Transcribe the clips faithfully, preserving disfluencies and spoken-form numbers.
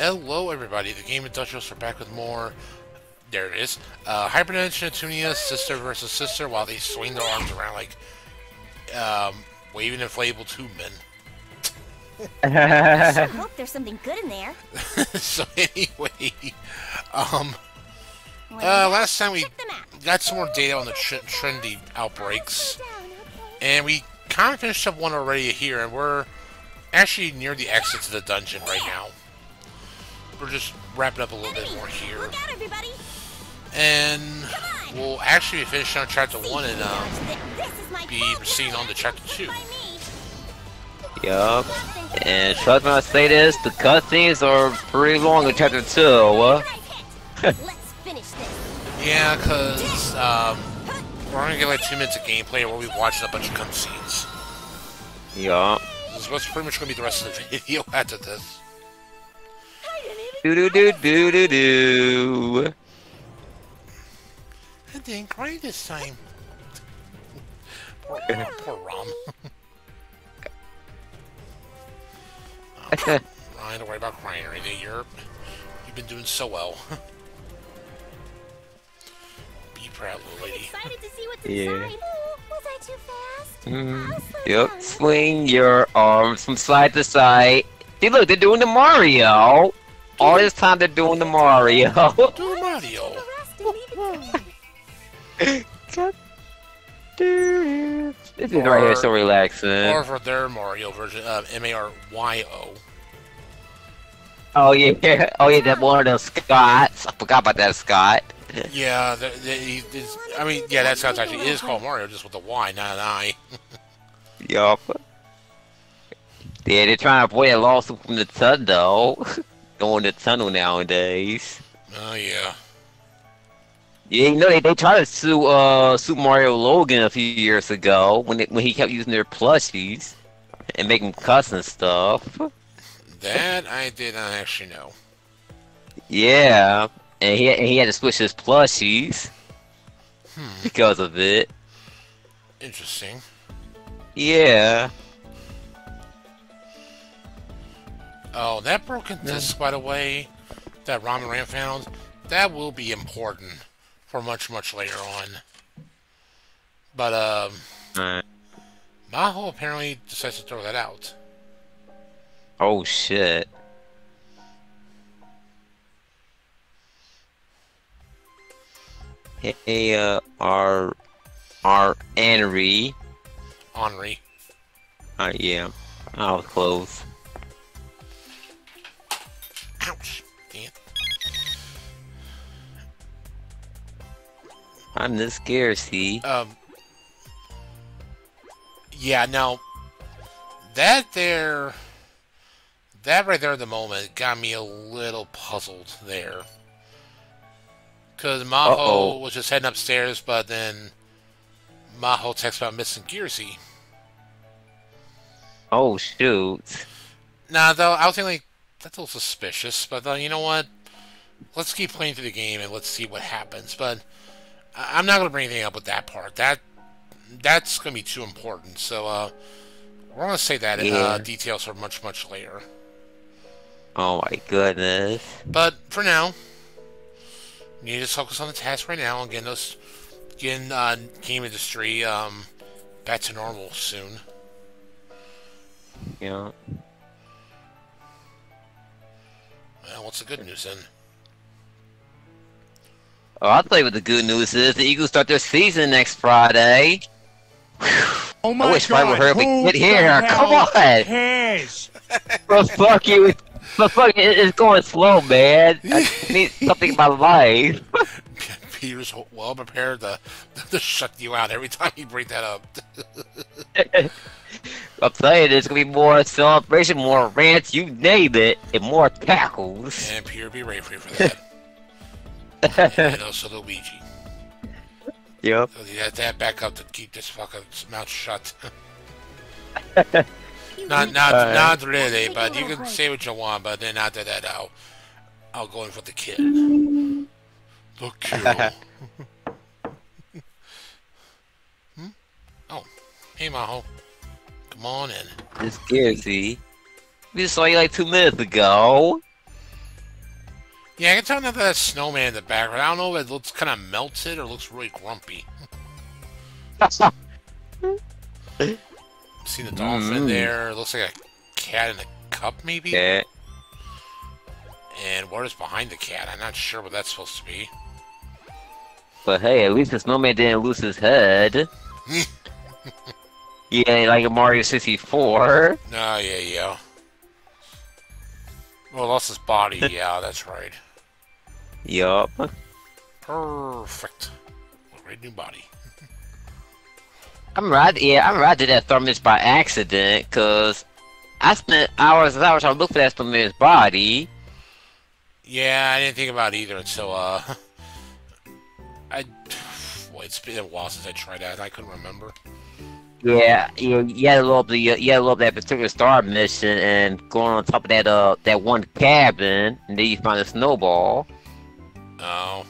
Hello everybody, The Gamindustrials are back with more, there it is, uh, Hyperdimension Neptunia, sister versus sister, while they swing their arms around like, um, waving inflatable tube men. I sure hope there's something good in there. So anyway, um, uh, last time we got some more data on the tre trendy outbreaks, and we kind of finished up one already here, and we're actually near the exit to the dungeon right now. We're just wrapping up a little bit more here. Out, and we'll actually be finishing on chapter one and um, be proceeding on to chapter two. Yup. And trust me when I say this, the cutscenes are pretty long in chapter two. Uh. Yeah, because um, we're going to get like two minutes of gameplay where we'll be watching a bunch of cutscenes. Yup. This is what's pretty much going to be the rest of the video after this. Do do do do do do. I didn't cry this time. Poor, poor Rom. um, I don't worry about crying or anything. You're, you've been doing so well. Be proud, little lady. I'm excited to see what's yeah. inside. Ooh, was I too fast? Mm. Yep. Swing your arms from side to side. See, look, they're doing the Mario. All this time they're doing the Mario. Doing Mario. This is or, right here so relaxing. Or for their Mario version, uh, M A R Y O. Oh yeah, oh yeah, that one of those Scots. I forgot about that Scott. Yeah, the, the, the, I mean, yeah, that Scott's actually is called Mario, just with a Y, not an I. Yup. Yeah, they're trying to avoid a lawsuit from the Nintendo though. Going to tunnel nowadays. Oh yeah. Yeah, you know they, they tried to sue uh Super Mario Logan a few years ago when they, when he kept using their plushies and make them cuss and stuff. That I did not actually know. Yeah, and he and he had to switch his plushies hmm. because of it. Interesting. Yeah. Oh, that broken disc, by the way, that Ramen Ram found, that will be important for much, much later on. But, um, uh, Maho apparently decides to throw that out. Oh, shit. Hey, uh, our, our Henry. Henry. Uh, yeah, I was close. Ouch! Damn. I'm this scared, see? Um. Yeah, now that there, that right there at the moment got me a little puzzled there, because Maho uh-oh. was just heading upstairs, but then Maho texts about missing Gearsy. Oh shoot! Nah, though I was thinking like. That's a little suspicious, but uh, you know what? Let's keep playing through the game and let's see what happens. But I I'm not going to bring anything up with that part. That That's going to be too important. So uh, we're going to save that yeah. in uh, details for much, much later. Oh my goodness. But for now, you need to focus on the task right now and getting, those, getting uh, game industry um, back to normal soon. Yeah. Well, what's the good news then? Oh, I'll tell you what the good news is. The Eagles start their season next Friday. Oh my I wish God! I would hurry up and get here. Come on! Cares? Well, fuck you. It's, well, fuck it. It's going slow, man. I need something in my life. Peter's well prepared to, to shut you out every time you bring that up. I'm telling you, there's gonna be more celebration, more rants, you name it, and more tackles. And Pierre be ready for that. And also Luigi. Yep. So you have that back up to keep this fucker's mouth shut. not, not, uh, not really, but you can say what you want, but then after that, I'll, I'll go in for the kid. The kid. hmm? Oh, hey, Maho. Come on in. It's Gearsy. We just saw you like two minutes ago. Yeah, I can tell now that that snowman in the background. I don't know if it looks kind of melted or looks really grumpy. See the dolphin mm. there. It looks like a cat in a cup, maybe? Yeah. And what is behind the cat? I'm not sure what that's supposed to be. But hey, at least the snowman didn't lose his head. Yeah, like a Mario sixty-four. No, oh, yeah, yeah. Well, lost his body. Yeah, that's right. Yup. Perfect. Great new body. I'm right. Yeah, I'm right. I did that thermos by accident because I spent hours and hours trying to look for that thermos body. Yeah, I didn't think about it either. So, uh, I. Well, it's been a while since I tried that. I couldn't remember. Yeah, you you had to load up the you had to load up that particular star mission and going on top of that uh that one cabin and then you find a snowball. Oh.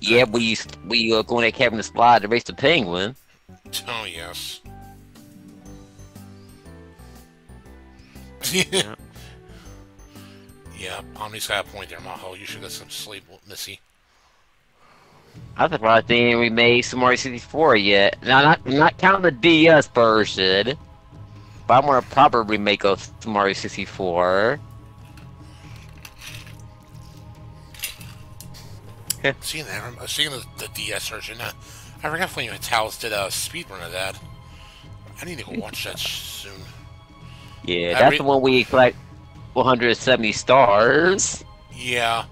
Yeah, we we uh, go in that cabin to slide to race the penguin. Oh yes. Yeah. Yeah, Omni's got a point there, Maho. You should get some sleep, Missy. I surprised they didn't remake Super Mario sixty-four yet. Now, not not counting the D S version, but I want a proper remake of Super Mario sixty-four. I'm seeing that, I'm seeing the, the D S version. Uh, I forgot when you Italians did a speedrun of that. I need to go watch that soon. Yeah, that's the one we collect one hundred seventy stars. Yeah.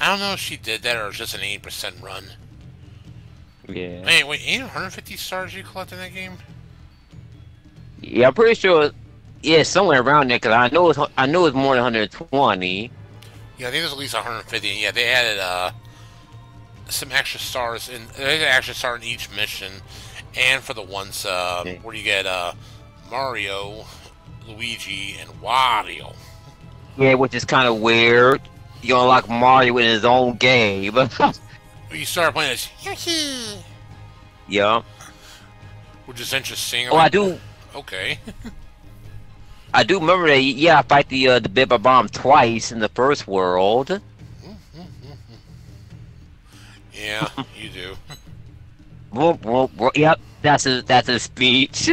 I don't know if she did that or it was just an eighty percent run. Yeah. Wait, wait, ain't one hundred fifty stars you collect in that game? Yeah, I'm pretty sure. Yeah, somewhere around there, because I know it's I know it's more than one hundred twenty. Yeah, I think there's at least one hundred fifty. Yeah, they added uh some extra stars in. They added extra star in each mission, and for the ones uh okay. where you get uh Mario, Luigi, and Wario. Yeah, which is kind of weird. You unlock Mario in his own game. You start playing as Yoshi. Yeah. Which is interesting. Oh, I, mean, I do. Okay. I do remember that. Yeah, I fight the uh, the Bibba Bomb twice in the first world. Yeah, you do. Whoop, whoop, whoop. Yep, that's a that's a speech.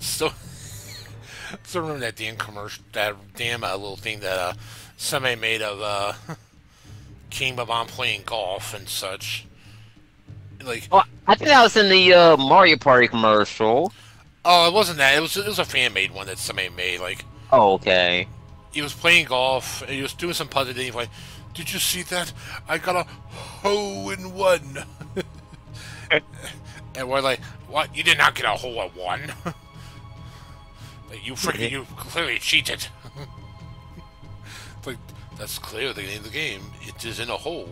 So, so remember that damn commercial, that damn uh, little thing that uh. somebody made of uh, King Babam playing golf and such. Like, oh, I think that was in the uh, Mario Party commercial. Oh, it wasn't that. It was it was a fan made one that somebody made. Like, oh, okay. He was playing golf. And he was doing some puzzle. And he was like, "Did you see that? I got a hole in one." And we're like, "What? You did not get a hole in one? Like, you freaking you clearly cheated." Like, that's clear the name of the game. It is in a hole.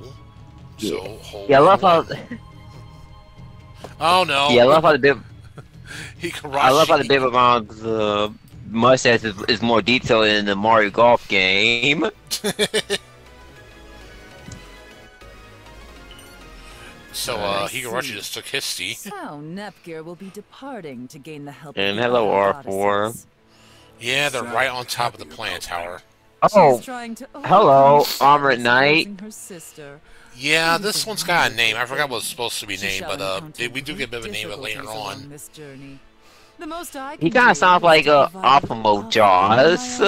So, yeah. hole. Yeah, I love how. Oh no. Yeah, I love how the Bib. Higurashi. I love how the Bibba Bomb's uh, mustache is, is more detailed in the Mario Golf game. So, uh, Higurashi just took his seat. So, Nepgear will be departing to gain the help. And hello, R four. Yeah, they're right on top of the plant tower. Oh, hello, Armored Knight. Yeah, this one's got a name. I forgot what it's supposed to be named, but uh, we do get a bit of a name later on. He kind of sounds like uh, Optimal Jaws.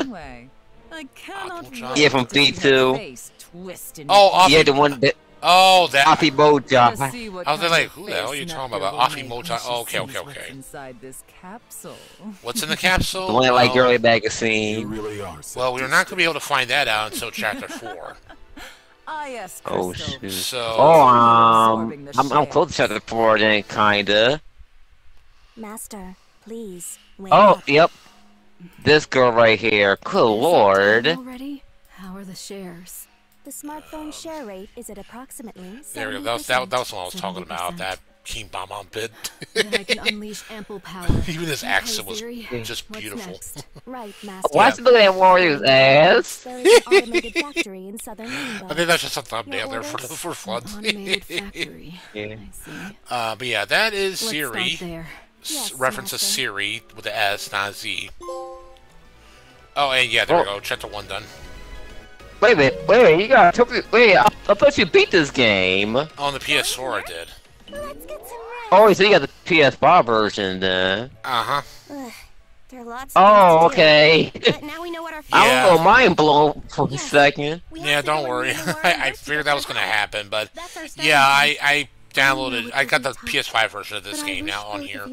Yeah, from D two. Oh, yeah, the one that. Oh, that. Optimal Jaws. I was like, who the hell are you talking about? Optimal Jaws. Oh, okay, okay, okay. What's in the capsule? The one that like early magazine. Really are. Well, we're not gonna be able to find that out until chapter four. Oh shoot. So, oh, um, I'm I'm close to chapter four then, kinda. Master, please. Wait. Oh, yep. This girl right here. Good lord. Already? How are the shares? The smartphone share rate is at approximately. There we go. That was that, that was what I was talking about. That. King Bomb bid. I can unleash ample power. Even his accent was just beautiful. Right, master. Why is it looking at Warrior's ass? There is an automated factory in southern Leanbox. I think that's just a thumbnail there for for fun. Automated factory. Yeah. I see. Uh, but yeah, that is Siri. Yes, reference to Siri with the S, not a Z. Oh, and yeah, there oh. we go. Chapter one done. Wait a minute, wait a minute, you got to wait, I, I thought you beat this game. Oh, on the P S four I did. Oh, so you got the P S five version then. Uh-huh. Ugh, there are lots of oh, okay. Do, but now we know what our yeah. I was mind blown for yeah. a second. Yeah, don't worry. I, I figured that was going to happen, but yeah, I, I downloaded, I got the P S five version of this game now on here.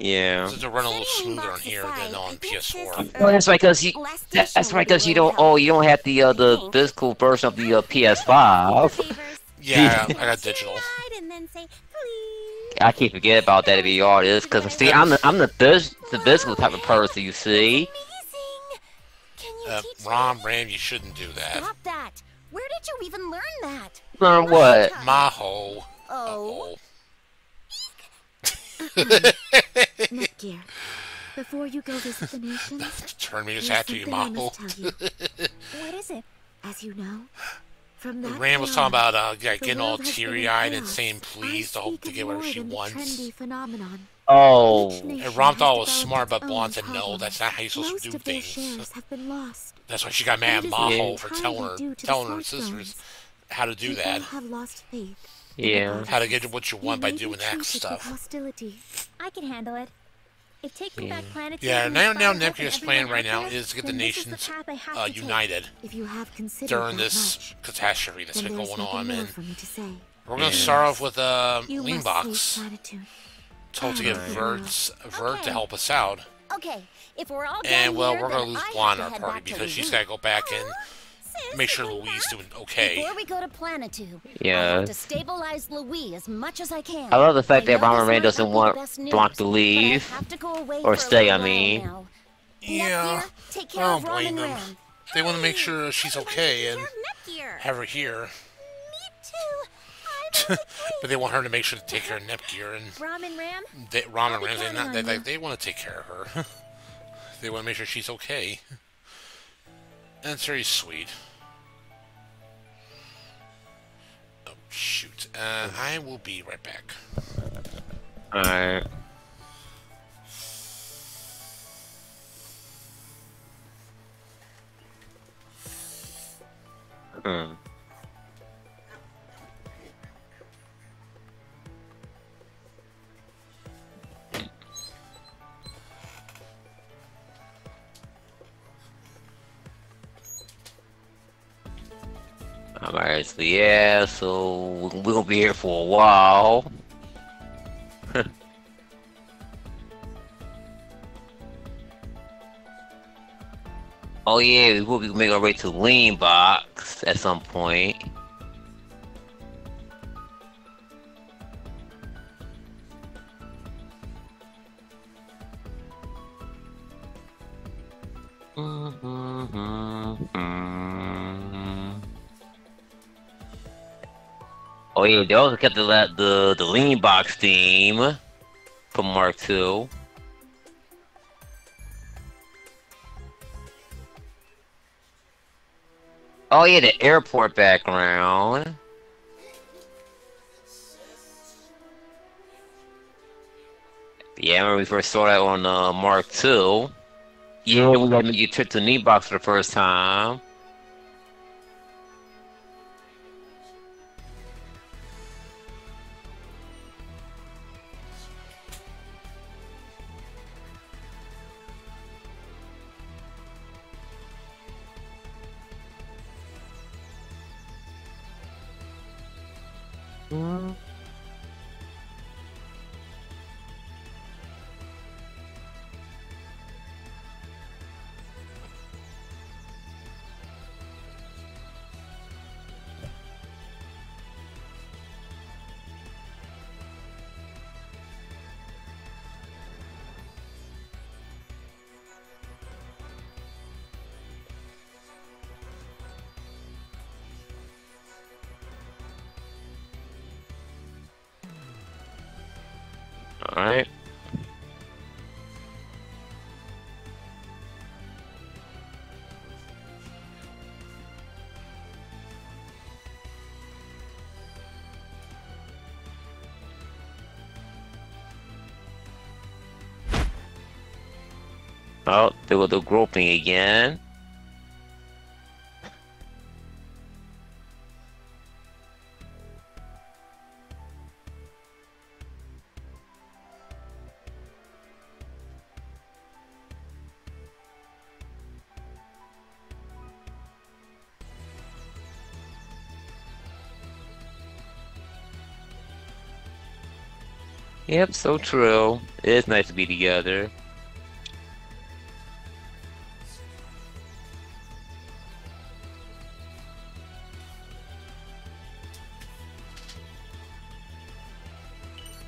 Yeah. It's a run a little smoother on here than on P S four. No, that's because you, that's because you don't, oh, you don't have the, uh, the physical version of the uh, P S five. Yeah, I got digital. I keep forgetting about that, to be honest, because see, I'm the I'm the, the physical type of person, you see. Uh, Rom, Ram, you shouldn't do that. Stop that! Where did you even learn that? Learn what? Maho. Oh. Nepgear, before you go visit the nation, turn me his hat to you, Maho. What is it? As you know. Ram was talking about uh, yeah, getting all teary-eyed and saying please to hope to get whatever she wants. Oh. And Ram thought was smart, but Blonde said no, that's not how you're supposed to do things. That's why she got mad at Maho for telling her, telling her sisters how to do that. Yeah. How to get what you want by doing that stuff. I can handle it. Yeah, yeah now, now Nepgear's plan right now is to get the nations uh, united during this catastrophe that's been going on, and we're going to start off with uh, Leanbox, told to get Vert, Vert to help us out, and well, we're going to lose Blonde in our party because she's got to go back and make sure Louis is doing okay. Before we go to Planet two, yeah. I have to stabilize Louis as much as I can. I love the fact that Ron Ray doesn't want Blanc to leave to or stay. I mean, yeah, I don't blame them. Ram. They want to make sure she's okay and have her here. But they want her to make sure to take care of Nepgear and Ram and Ram. They, Ram and Ram, they, not, they, they, they want to take care of her. They want to make sure she's okay. And it's very sweet. Oh, shoot. Uh, I will be right back. Alright. Hmm. Alright, so yeah, so we're gonna be here for a while. Oh yeah, we will be making our way to Leanbox at some point. Oh yeah, they also kept the the, the Leanbox theme from Mark two. Oh yeah, the airport background. Yeah, I remember we first saw that on uh, Mark two. Yeah, we got you trip to Leanbox for the first time. Alright. Oh, they were the groping again. Yep, so true. It's nice to be together.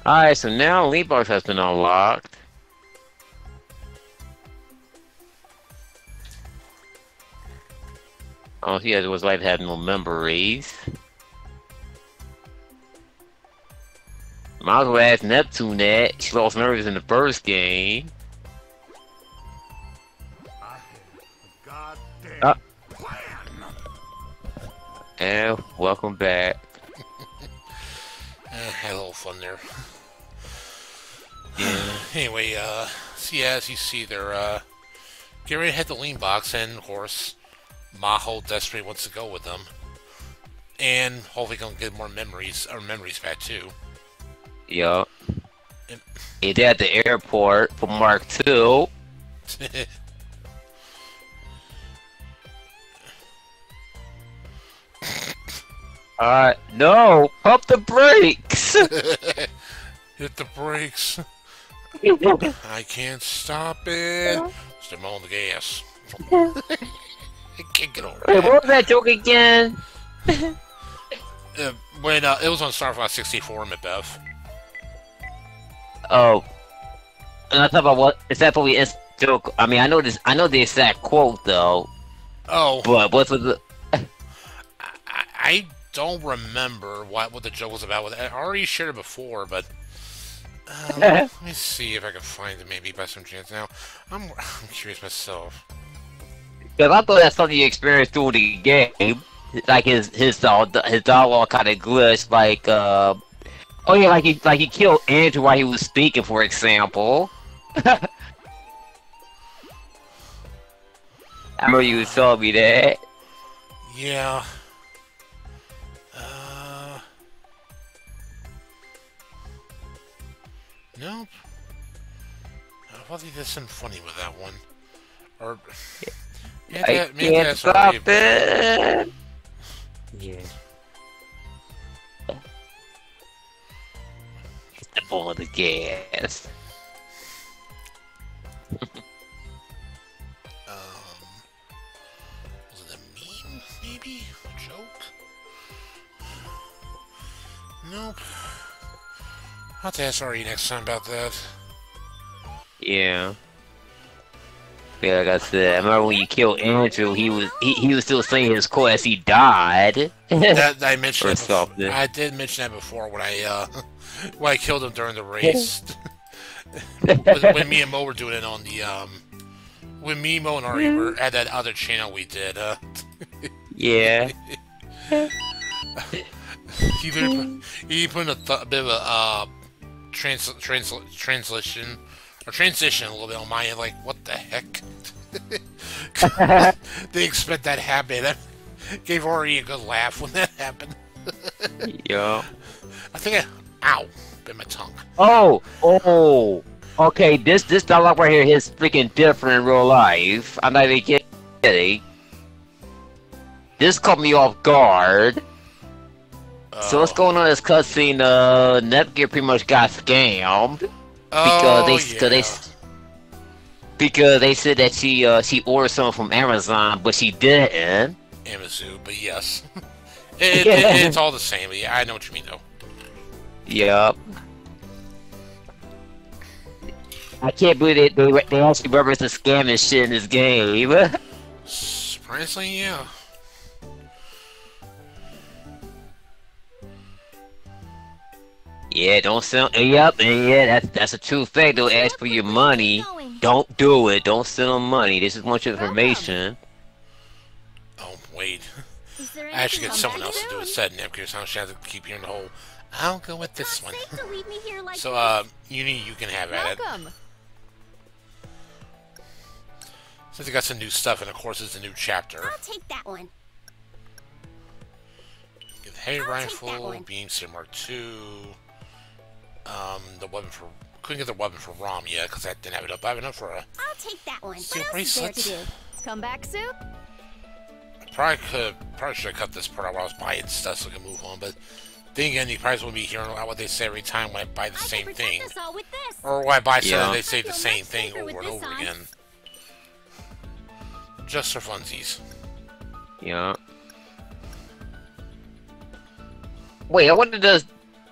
Alright, so now Leanbox has been unlocked. Oh, he was like having no memories. Might as well ask Neptune that. She lost memories in the first game. Uh. And welcome back. uh, had a little fun there. Yeah. Anyway, uh, so yeah, as you see there, uh, get ready to hit the Leanbox, and of course, Maho desperately wants to go with them, and hopefully gonna get more memories, or memories back too. Yo, and, and they're at the airport for Mark Two. uh, no, pump the brakes. Hit the brakes. I can't stop it. Step on the gas. I can't get over. Wait, what was that joke again? uh, when uh, it was on Star Fox sixty-four, Macbeth. Oh, and I thought about what is that probably is joke. I mean, I know this. I know the exact quote though. Oh, but what's with the? I, I don't remember what what the joke was about. I already shared it before, but uh, let, let me see if I can find it. Maybe by some chance. Now, I'm I'm curious myself. Because I thought that's something you experienced through the game, like his his uh, his dialogue kind of glitched, like uh, oh yeah, like he like he killed Andrew while he was speaking, for example. I remember you told me that. Yeah. Uh. Nope. I wasn't even funny with that one, or. Yeah. Maybe I that, maybe can't stop it! Yeah. Step on the gas. um, was it a meme, maybe? A joke? Nope. I'll have to ask R E next time about that. Yeah. Yeah, like I said, I remember when you killed Andrew, he was he, he was still saying his quote as he died. that, I mentioned that before. I did mention that before when I uh, when I killed him during the race. When me and Mo were doing it on the um, when me, Mo, and Ari were at that other channel we did. Uh, yeah. he, put, he put in a, th a bit of a uh, trans trans translation. Or transition a little bit on my end, like, what the heck? They expect that to happen. That gave Ori a good laugh when that happened. Yeah. I think I... Ow! Bit my tongue. Oh! Oh! Okay, this this dialogue right here is freaking different in real life. I'm not even kidding. This caught me off guard. Uh, so what's going on in this cutscene? Uh, Nepgear pretty much got scammed. Because oh, they, yeah. they, because they said that she uh, she ordered something from Amazon, but she didn't. Amazoo, but yes, it, yeah. it, it's all the same. Yeah, I know what you mean though. Yep. I can't believe they they, they actually reference the scam and shit in this game. Surprisingly, yeah. Yeah, don't sell. Yep, and yeah, that's that's a true fact. They'll ask for your money. Don't do it. Don't send them money. This is much information. Oh wait, I actually get someone else to do it. Said Nepgear, so I should have to keep hearing the whole. I'll go with this one. So uh, you need you can have at it. Since I got some new stuff, and of course it's a new chapter. I'll take that one. Hey rifle, beam Mark two. Um, the weapon for couldn't get the weapon for ROM yet because I didn't have it up. I have enough for a. I'll take that one. Steel bracelet. To do? Come back soon. I probably could. Probably should have cut this part out while I was buying stuff so I could move on. But Then again, the price will be hearing what they say every time when I buy the I same thing. Or when I buy something, yeah. they say the You're same thing over and over on. again. Just for funsies. Yeah. Wait, I wonder does...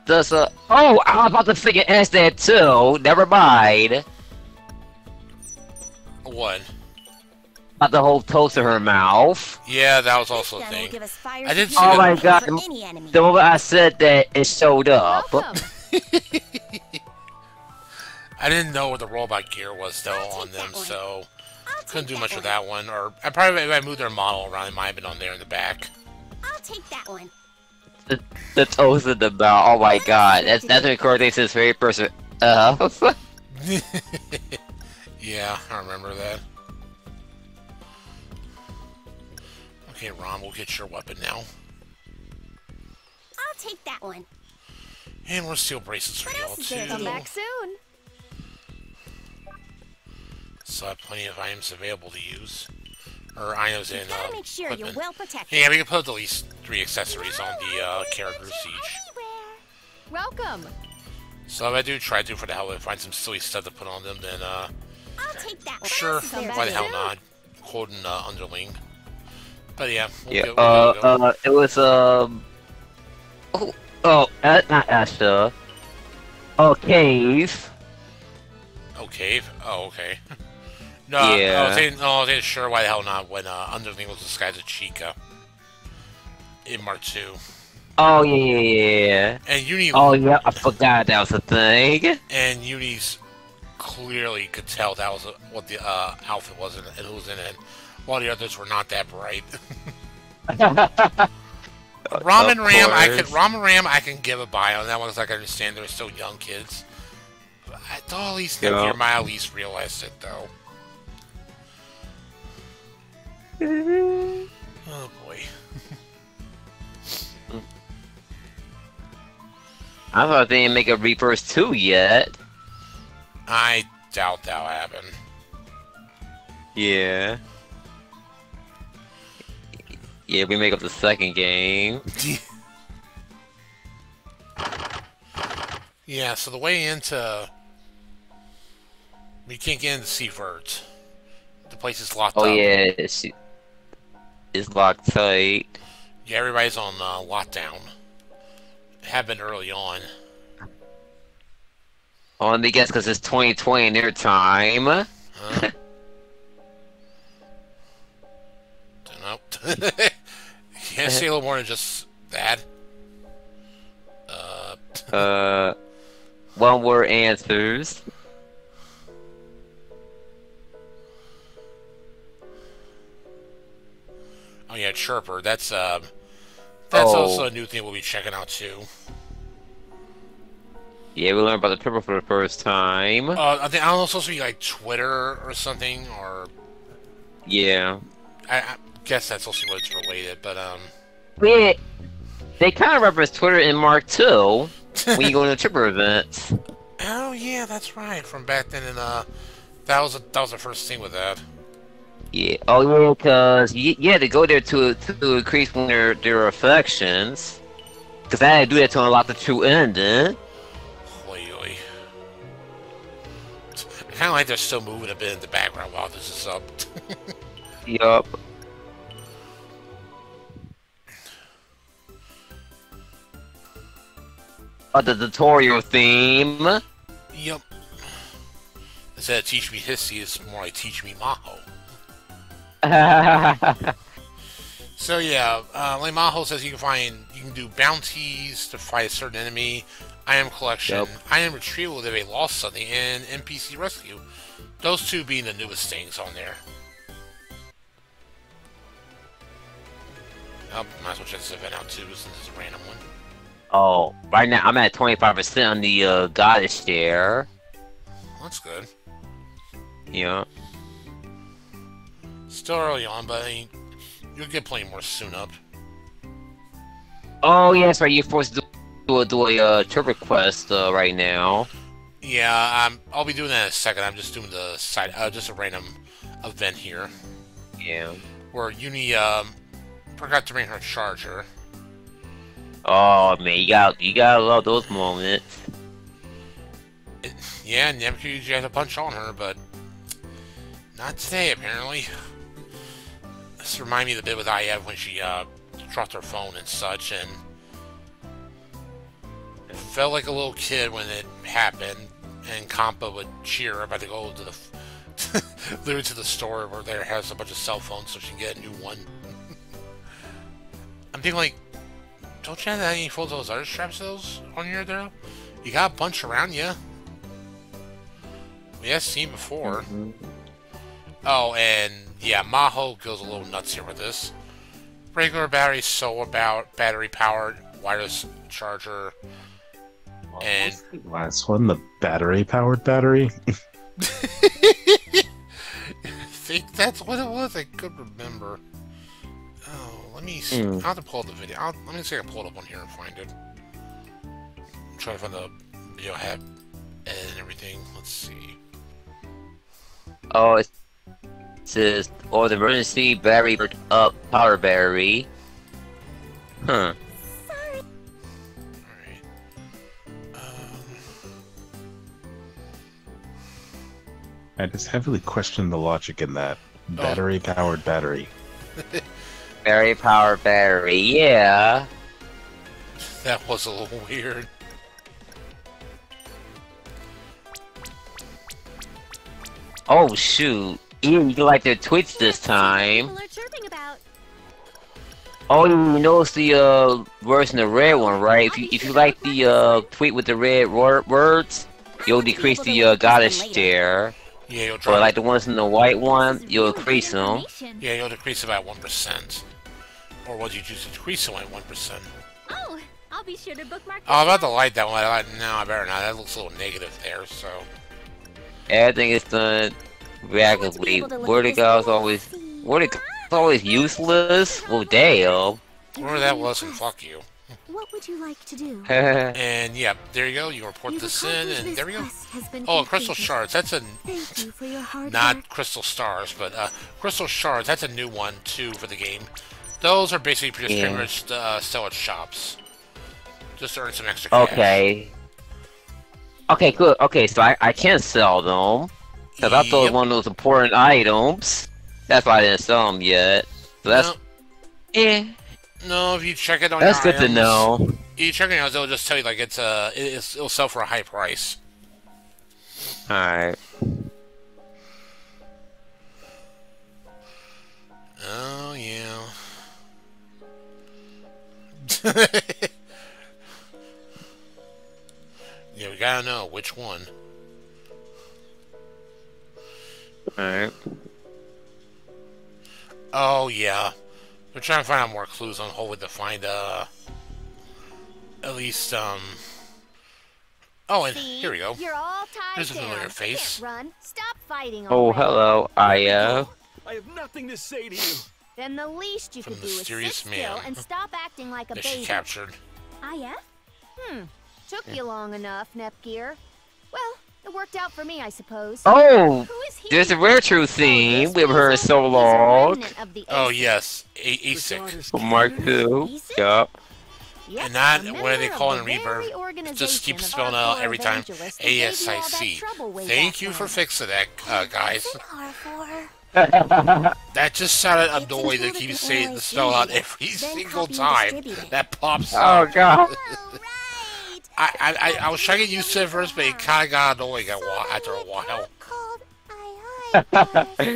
does uh... Oh, I was about to figure S that too! Never mind! What? About the whole toast in her mouth. Yeah, that was also a thing. I did see Oh my god, the moment I said that, it showed up. I didn't know what the robot gear was, though, on them, so... Couldn't do much with that one, or... I probably, if I moved their model around, it might have been on there in the back. I'll take that one. The, the toast in the mouth, oh my god. That's, that's recording since very person... Uh... Yeah, I remember that. Okay, Ron, we'll get your weapon now. I'll take that one. And we'll steal bracelets for y'all, too. Come back soon. So I have plenty of items available to use. Or items in, uh, make sure you're well protected. Yeah, we can put at least three accessories on the, uh, characters each. Welcome. So if I do try to, for the hell of it, find some silly stuff to put on them, then, uh... I'll take that one. Sure, why the hell not? Quoting, uh, Underling. But yeah, we'll yeah. Go, we'll uh, go. uh, it was um. Oh, oh, not Asha. Oh, Cave. Oh, Cave. Oh, okay. No, yeah. I was saying, no, I was saying sure. Why the hell not? When uh, Underling was disguised as Chica in Mark two. Oh yeah, yeah, yeah. And Uni. Oh yeah, I forgot that was a thing. And Uni's clearly could tell that was a, what the uh, outfit was and who was in it. While the others were not that bright. Ramen Ram, I could Ramen Ram, I can give a buy on that one because I can understand they're still young kids. But I thought at least yeah. Nepgear might at least realize it though. Oh boy. I thought they didn't make a Reapers two yet. I doubt that'll happen. Yeah. Yeah, we make up the second game. Yeah, so the way into... We can't get into Seaford. The place is locked oh, up. Oh yeah, it's, it's locked tight. Yeah, everybody's on uh, lockdown. Have been early on. Oh, let me guess, because it's twenty twenty in their time. Huh? Nope. Can't say a little more than just that. Uh. uh. One word answers. Oh yeah, Chirper. That's um. Uh, that's oh. also a new thing we'll be checking out too. Yeah, we learned about the Chirper for the first time. Uh, I think I don't know. It's supposed to be like Twitter or something, or. Yeah. I. I guess that's also what it's related, but um... Yeah, they kind of reference Twitter in Mark two when you go to the Chirper events. Oh yeah, that's right, from back then in, uh... That was, a, that was the first thing with that. Yeah, oh yeah, because yeah, they go there to, to increase their, their affections. Because I had to do that to unlock the true ending. Oy, oy. I kind of like they're still moving a bit in the background while this is up. Yup. The tutorial theme. Yep. Instead of teach me history, it's more like teach me Maho. So yeah, uh, Lay Maho says you can find, you can do bounties to fight a certain enemy, item collection, yep. item retrieval if they lost something, and N P C rescue. Those two being the newest things on there. Oh, might as well check this event out too, since it's a random one. Oh, right now I'm at twenty-five percent on the uh, goddess there. That's good. Yeah. Still early on, but I mean, you'll get plenty more soon up. Oh, yeah, that's right. You're forced to do a, do a uh, Chirper quest uh, right now. Yeah, I'm, I'll be doing that in a second. I'm just doing the side, uh, just a random event here. Yeah. Where Uni um, forgot to bring her charger. Oh man, you got you gotta love those moments. It, yeah, Nepgear had a punch on her, but not today apparently. This reminds me of the bit with I F when she uh, dropped her phone and such, and it felt like a little kid when it happened. And Kampa would cheer her about to go to the literally to the store where there has a bunch of cell phones so she can get a new one. I'm thinking, like, don't you have any photos of those other strap sales on here, though? You got a bunch around you. We have seen before. Mm-hmm. Oh, and yeah, Maho goes a little nuts here with this. Regular battery, solar about battery powered wireless charger. Well, and the last one, the battery powered battery. I think that's what it was. I could remember. Oh, let me see. Mm. I'll have to pull up the video. I'll, let me see if I can pull it up on here and find it. I'm trying to find the video I have and everything. Let's see. Oh, it says, or the emergency battery up power battery. Huh. Sorry. Alright. Um... I just heavily question the logic in that. Battery oh. powered battery. Battery powered battery, yeah. That was a little weird. Oh shoot. Ian, you like their tweets this time. People are chirping about. Oh, you notice the uh words in the red one, right? If you if you like the uh tweet with the red words, you'll decrease the uh goddess share. Yeah, you'll try. Or like the ones in the white one, you'll decrease them. Yeah, you'll decrease them by one percent. Or what you choose to decrease them by one percent. Oh, I'll be sure to bookmark. Oh, I'm about to light that one. I like, no, I better not. That looks a little negative there. So everything is done rapidly. Vertigo's always, Vertigo's always useless. Well, damn. Whatever that was, and fuck you. What would you like to do? And yeah, there you go. You report you this in, and there we go. Oh, crystal shards. That's a you for your hard not work. Crystal stars, but uh, crystal shards. That's a new one too for the game. Those are basically just yeah. pretty much uh, sell at shops, just to earn some extra cash. Okay. Okay, good. Okay, so I I can sell them because yep. I thought it was one of those important items. That's why I didn't sell them yet. So that's nope. eh. No, if you check it on that's your items, that's good to know. You check it out, it'll just tell you like it's uh, it's, it'll sell for a high price. All right. Oh yeah. Yeah, we gotta know which one. All right. Oh yeah. We're trying to find out more clues on Hollywood to find, uh, at least, um, oh, and see, here we go. You're all there's a familiar face. Run. Stop fighting oh, hello, I, uh... I have nothing to say to you. Then the least you can do is sit still and stop acting like a baby. She captured. I, uh, hmm, took yeah. you long enough, Nepgear. Well, it worked out for me, I suppose. Oh! There's a rare true theme. We've heard so long. Oh yes, ASIC. Mark two. Yup. And not what they call in Rebirth. Just keep spelling out every time. A S I C. Thank you for fixing that, uh, guys. That just sounded annoying to keep saying the spell out every single time that pops out. Oh god. I I I was trying to get used to it first, but it kind of got annoying after a while.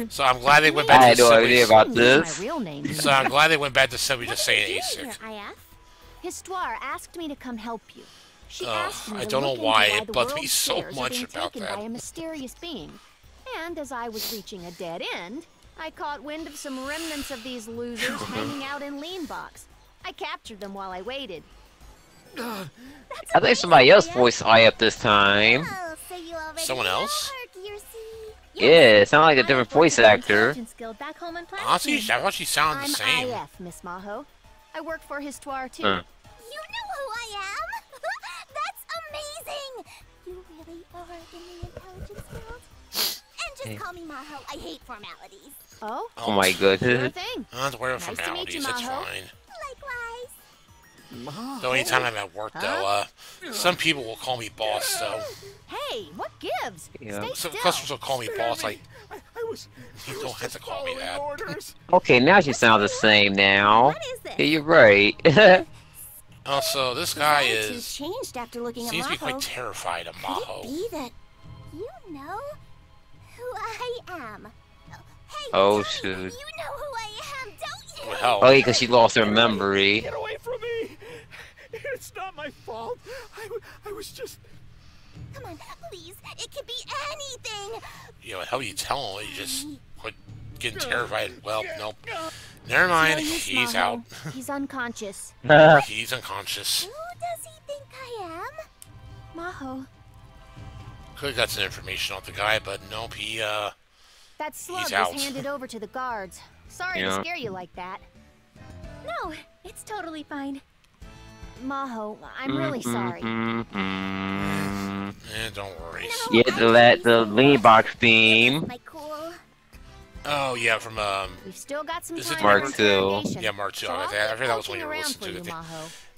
So I'm glad they went back to I had no idea about this. So I'm glad they went back to simply just saying ASIC. Histoire asked me to come help you. She asked me I don't know why it bugs me so much about that. By a mysterious being. And as I was reaching a dead end, I caught wind of some remnants of these losers hanging out in Leanbox. I captured them while I waited. I think somebody else voiced I up this time. Oh, so you someone else? Yeah, it sounded like a different voice actor. Honestly, I thought she sounded the same. I'm I F, Miss Maho. I work for Histoire too. Huh. You know who I am? That's amazing! You really are in the intelligence world. And just hey. Call me Maho. I hate formalities. Oh? Oh my goodness. Sure thing. I'm not aware of nice formalities, to meet you, Maho. That's fine. Likewise. The only time I'm at work, though, uh, some people will call me boss, so. Hey, what gives? Yeah. Some customers will call me boss, like, you don't have to call me that. Okay, now she sounds the same now. Yeah, you're right. Also, this guy is, seems to be quite terrified of Maho. Could it be that you know who I am? Hey, oh, shoot. You know who I am, don't you? Well, oh, yeah, because she lost her memory. Get away from me! It's not my fault. I, I was just... Come on, please. It could be anything. You know, how do you tell him? You just quit getting terrified. Well, nope. Never mind. He's out. He's unconscious. He's unconscious. Who does he think I am? Maho. Could've got some information off the guy, but nope. He, uh... That slug was handed over to the guards. Sorry yeah. to scare you like that. No, it's totally fine. Maho, I'm really sorry. Eh, don't worry. No, yeah, the let the Leanbox theme. Oh yeah, from um. We've still got some time. Mark two. Yeah, Mark two. So I heard that was one you were listening to. You,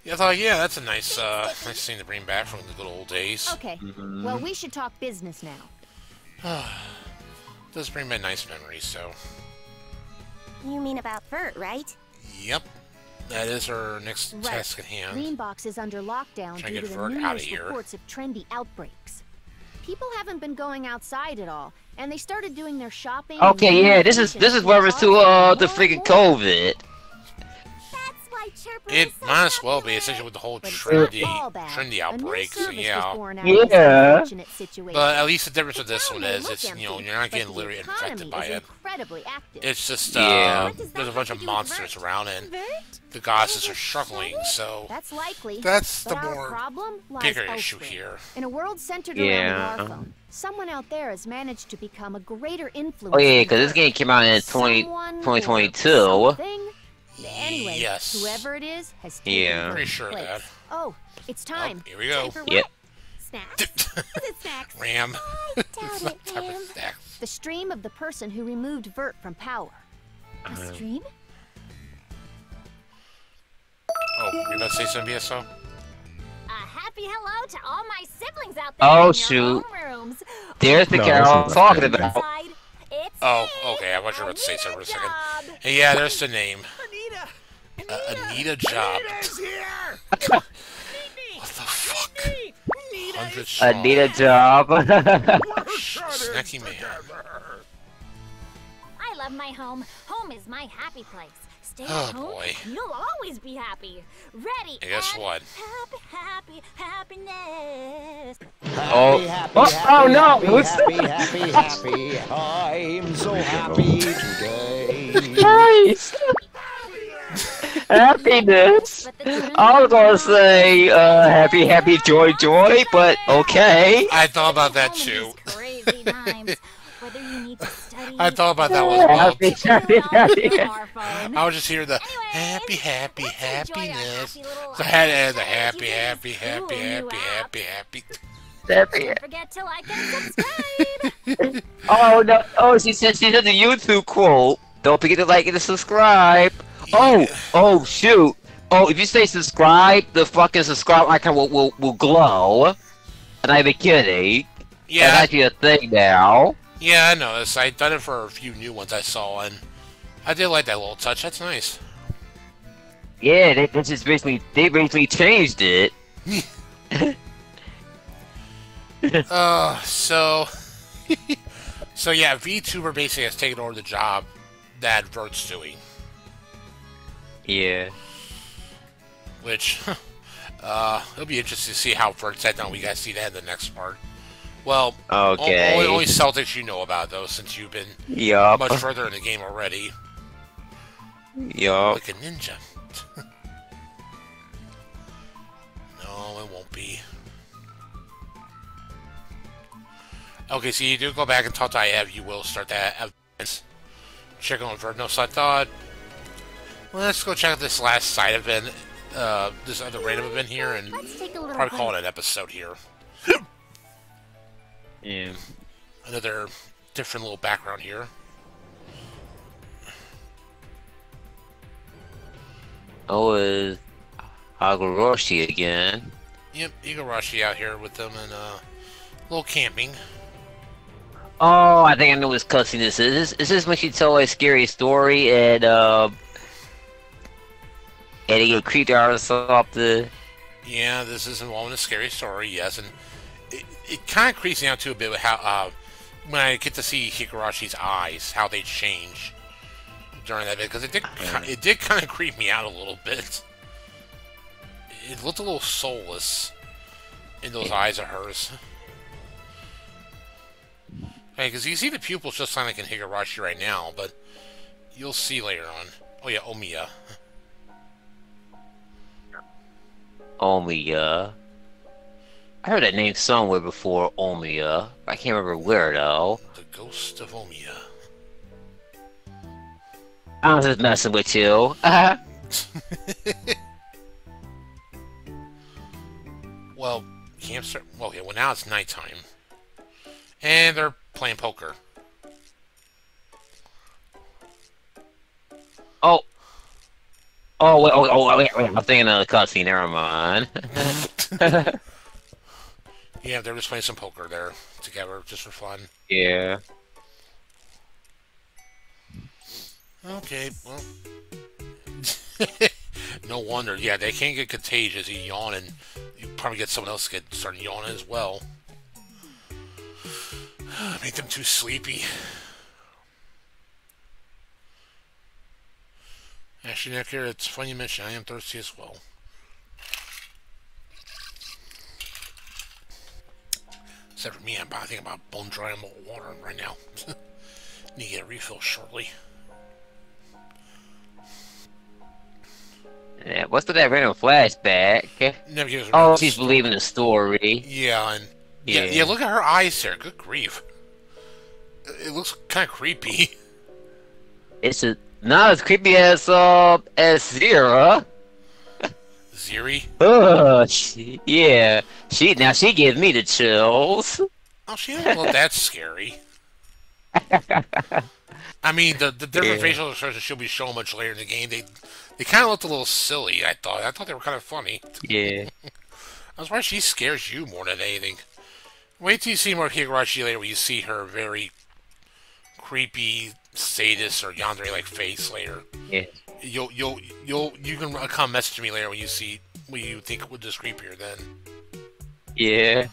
yeah, I thought yeah, that's a nice uh, nice thing to bring back from the good old days. Okay. Mm-hmm. Well, we should talk business now. Does bring me nice memories, so. You mean about Vert, right? Yep. That is our next right. task at hand. Leanbox is under lockdown due to the numerous reports of trendy outbreaks. People haven't been going outside at all, and they started doing their shopping. Okay, yeah, this is this is where it's to uh the freaking COVID. That's why Chirper it so might as well be essentially with the whole trendy trendy outbreak. So yeah, yeah. But at least the difference with this one is it's you know you're not getting literally infected by it. It's just uh yeah. there's a bunch of monsters around and the goddesses are struggling, so that's likely. That's the more bigger issue here. In a world centered yeah. around Arkham, someone out there has managed to become a greater influence. Oh yeah, because this game came out in twenty twenty-two. Anyway, yes. whoever it is has taken yeah. pretty sure of that. Oh, it's time. Oh, here we go. Yep. Snacks. Snacks. Ram. I doubt it, Ram. The stream of the person who removed Vert from power. A stream? Oh, you're about to say something, B S O? A happy hello to all my siblings out there. Oh, shoot. There's the no, girl I'm talking about. It's oh, okay. I was about to say something for a second. Hey, yeah, there's the name. Anita. Anita. Uh, Anita Job. Anita's here. What the fuck? Anita, Anita Job. Snacky man. I love my home. Home is my happy place. Stay oh, at home, boy. You'll always be happy. Ready? And guess and what? Happy, happy, happiness. Oh, happy, happy, oh, happy, oh no! Happy, happy, happy, happy. I'm so happy today. Nice. Happiness. I was gonna say, uh, happy, happy, joy, joy, but okay. I thought about that too. I thought about that one. Happy, happy, happy, happy. I was just hearing the happy, happy, happiness. So I had to add the happy, happy, happy, happy, happy, happy. Happy. Forget to like and subscribe. Oh no! Oh, she said she did the YouTube quote. Don't forget to like and subscribe. Oh, oh shoot! Oh, if you say subscribe, the fucking subscribe icon will will will glow. I'm not even kidding. Yeah, that's actually a thing now. Yeah, I noticed. I'd done it for a few new ones I saw, and I did like that little touch. That's nice. Yeah, they, they just basically they basically changed it. uh, so, so yeah, VTuber basically has taken over the job that Vert's doing. Yeah. Which, uh, it'll be interesting to see how Vert's at now. We gotta see that in the next part. Well, okay. only, only Celtics you know about, though, since you've been yep. much further in the game already. Yup. Like a ninja. No, it won't be. Okay, so you do go back and talk to I F. You will start that. Check on Vert. No, so I thought, well, let's go check out this last side event, uh, this other random event here, and probably call it an episode here. Yeah. Another different little background here. Oh, is Higurashi again. Yep, Igarashi out here with them and uh, a little camping. Oh, I think I know who's cussing this. Is this, is this when she told a scary story and uh, and he got creeped out off the? Yeah, this is involving a scary story. Yes, and it, it kind of creeps me out too a bit with how uh, when I get to see Higurashi's eyes, how they change during that bit, because it did it did kind of creep me out a little bit. It looked a little soulless in those yeah. eyes of hers. Because you see the pupils just like in Higurashi right now, but you'll see later on. Oh yeah, Omiya. Omiya. I heard that name somewhere before, Omiya. I can't remember where though. The ghost of Omiya. I was just messing with you. Uh-huh. Well, camp start. Well, yeah. Well, now it's nighttime, and they're playing poker. Oh, oh, wait, oh, oh, wait, wait. I'm thinking of the cutscene. Never mind. Yeah, they're just playing some poker there together, just for fun. Yeah. Okay. Well. No wonder. Yeah, they can't get contagious. You yawn and you probably get someone else to get started yawning as well. Make them too sleepy. Actually, Nepgear, it's funny you mention I am thirsty as well. Except for me, I'm thinking about bone dry and malt water right now. Need to get a refill shortly. Yeah, what's with that random flashback? Nepgear's oh, she's story. believing the story. Yeah, and yeah. yeah, yeah. Look at her eyes there. Good grief! It looks kind of creepy. It's a, not as creepy as uh as Zira. Ziri. Oh, she, yeah. She now she gives me the chills. Oh, she doesn't look that scary. I mean, the the different yeah. facial expressions she'll be showing much later in the game. They they kind of looked a little silly. I thought. I thought they were kind of funny. Yeah. That's why she scares you more than anything. Wait till you see more Higurashi later, when you see her very creepy sadist or yandere like face later. Yeah. You'll you'll you'll you can come message me later when you see what you think would just creepier then. Yeah.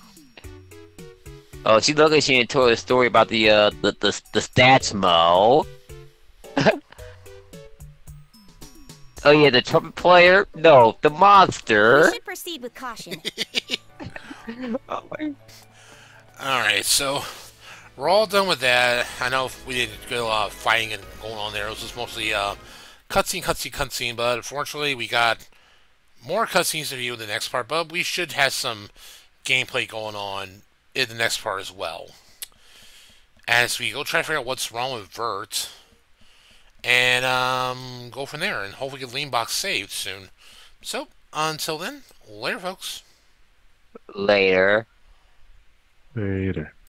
Oh, she looked like she told a story about the uh the the the stats mo. Oh yeah, the trumpet player? No, the monster. We should proceed with caution. Oh my. All right, so we're all done with that. I know we didn't get a lot of fighting and going on there. It was just mostly uh, cutscene, cutscene, cutscene. But unfortunately, we got more cutscenes to view in the next part. But we should have some gameplay going on in the next part as well. As we go try to figure out what's wrong with Vert. And um, go from there and hopefully get Leanbox saved soon. So, until then, later folks. Later. Later.